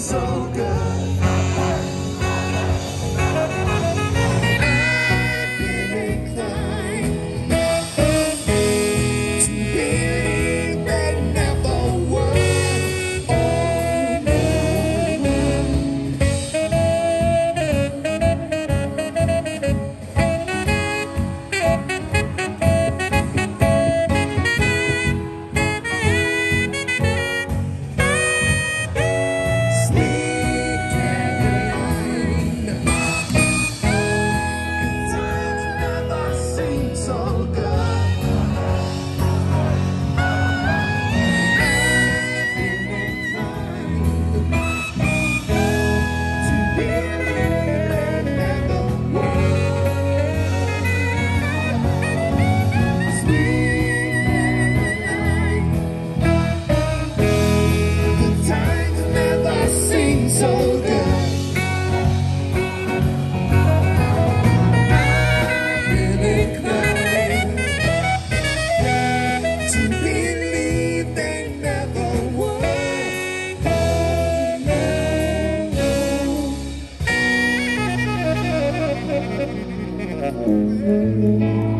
so good.